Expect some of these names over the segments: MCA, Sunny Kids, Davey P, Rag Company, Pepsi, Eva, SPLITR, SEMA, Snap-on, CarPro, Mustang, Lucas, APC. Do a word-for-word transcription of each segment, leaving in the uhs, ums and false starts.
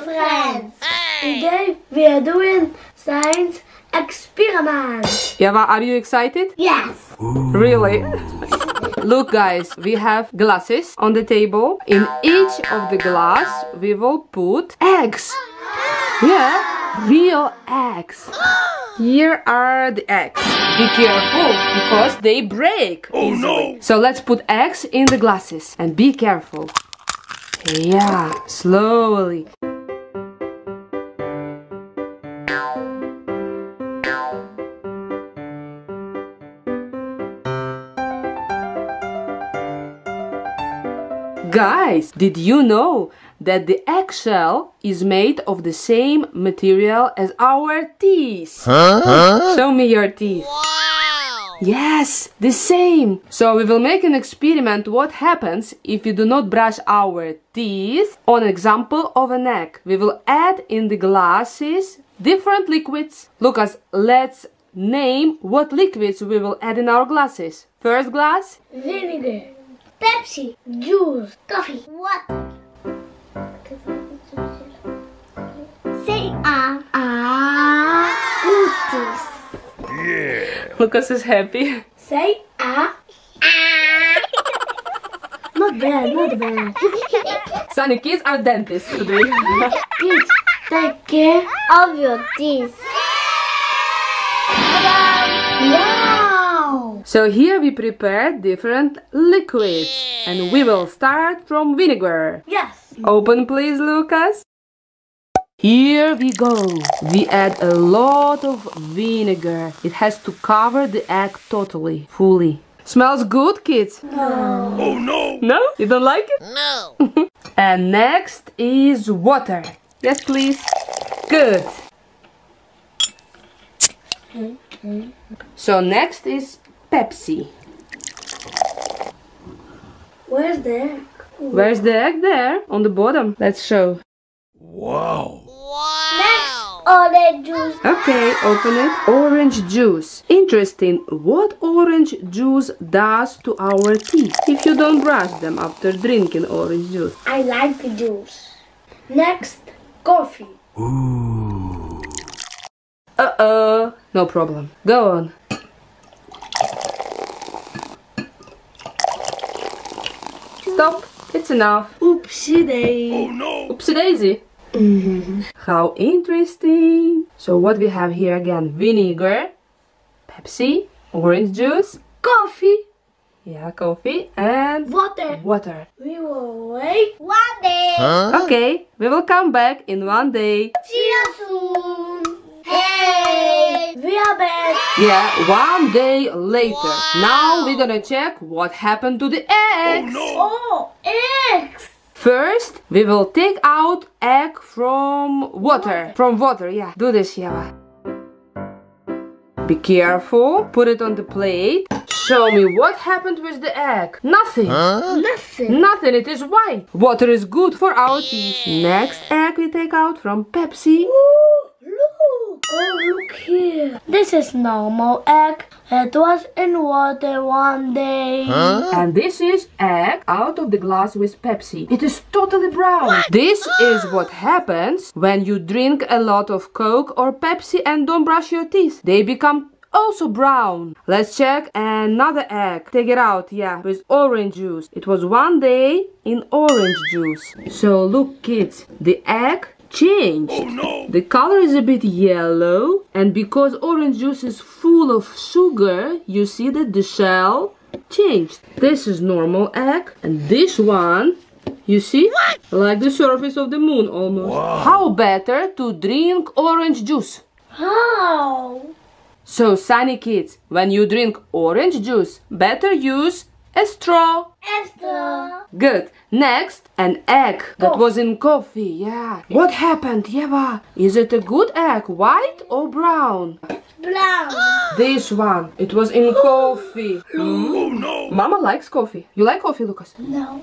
Funny Friends! Hey. Today we are doing science experiments. Eva, are you excited? Yes! Ooh. Really? Look guys, we have glasses on the table. In each of the glass we will put eggs. Yeah, real eggs. Here are the eggs. Be careful, because they break easily. Oh no! So let's put eggs in the glasses and be careful. Yeah, slowly. Guys, did you know that the eggshell is made of the same material as our teeth? Huh? Huh? Show me your teeth. Wow! Yes, the same. So we will make an experiment what happens if we do not brush our teeth. On example of an egg, we will add in the glasses different liquids. Lucas, let's name what liquids we will add in our glasses. First glass. Vinegar. Pepsi, juice, coffee, water. Say ah. Ah. Cookies. Yeah. Lucas is happy. Say ah. Ah. Not bad, not bad. Sunny Kids are dentists today. Kids, take care of your teeth. Yeah. So here we prepare different liquids, and we will start from vinegar. Yes! Open please, Lucas. Here we go. We add a lot of vinegar. It has to cover the egg totally, fully. Smells good, kids? No. Oh no! No? You don't like it? No! And next is water. Yes, please. Good. So next is Pepsi. Where's the egg? Where's the egg? There, on the bottom. Let's show. Wow! Wow! Next, orange juice. Okay, open it. Orange juice. Interesting, what orange juice does to our teeth if you don't brush them after drinking orange juice. I like the juice. Next, coffee. Ooh. Uh-oh. No problem. Go on. Stop, it's enough. Oopsie daisy. Oh no! Oopsie daisy. Mm-hmm. How interesting. So what we have here again? Vinegar, Pepsi, orange juice, coffee. Yeah, coffee and water. Water. We will wait one day. Huh? Okay, we will come back in one day. See you soon. Hey! We are back. Yeah, one day later. Wow. Now we're gonna check what happened to the eggs. Oh, no. Oh, eggs! First, we will take out egg from water. What? From water, yeah. Do this, Eva. Be careful. Put it on the plate. Show me what happened with the egg. Nothing. Huh? Nothing. Nothing. It is white. Water is good for our teeth. Yeah. Next egg we take out from Pepsi. Ooh. Oh, look here. This is normal egg. It was in water one day. Huh? And this is egg out of the glass with Pepsi. It is totally brown. What? This is what happens when you drink a lot of Coke or Pepsi and don't brush your teeth. They become also brown. Let's check another egg. Take it out, yeah, with orange juice. It was one day in orange juice. So look, kids, the egg changed. Oh, no. The color is a bit yellow, and because orange juice is full of sugar, you see that the shell changed. This is normal egg, and this one, you see, what? Like the surface of the moon almost. Wow. How better to drink orange juice? How? So, Sunny Kids, when you drink orange juice, better use a straw. A straw. Good. Next, an egg that was in coffee. Yeah. What happened, Eva? Is it a good egg? White or brown? It's brown. This one. It was in coffee. Oh no. Mama likes coffee. You like coffee, Lucas? No.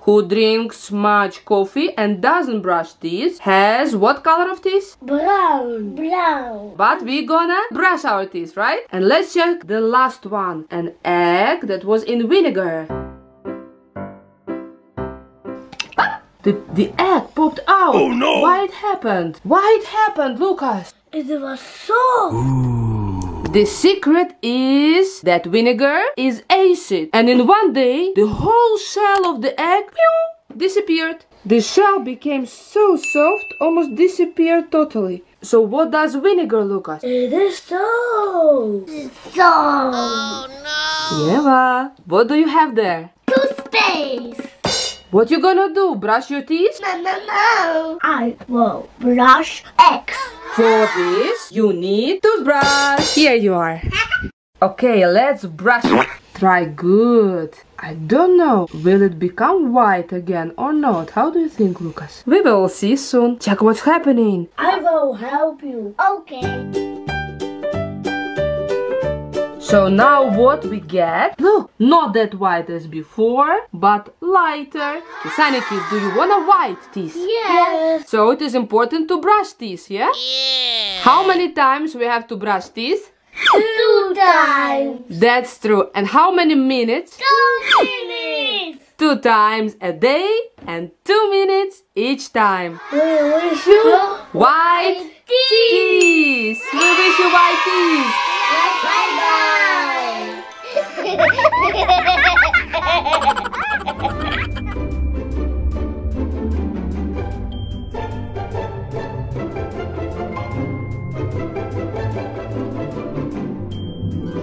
Who drinks much coffee and doesn't brush teeth has what color of teeth? Brown. Brown. But we're gonna brush our teeth, right? And let's check the last one. An egg that was in vinegar. The, the egg popped out! Oh no! Why it happened? Why it happened, Lucas? It was soft! Ooh. The secret is that vinegar is acid. And in one day, the whole shell of the egg pew, disappeared. The shell became so soft, almost disappeared totally. So what does vinegar, Lucas? It is soft! It's soft! Oh no! Eva, what do you have there? Toothpaste! What you gonna do? Brush your teeth? No, no, no! I will brush eggs. For this, you need toothbrush. Here you are. Okay, let's brush. Try good. I don't know. Will it become white again or not? How do you think, Lucas? We will see soon. Check what's happening. I will help you. Okay. So now what we get? Look, not that white as before, but lighter. So Sunny Kids, do you want a white teeth? Yes. So it is important to brush teeth, yeah? Yeah. How many times we have to brush teeth? Two times. That's true. And how many minutes? Two minutes. Two times a day and two minutes each time. We wish you white teeth. We wish you white teeth. Bye-bye.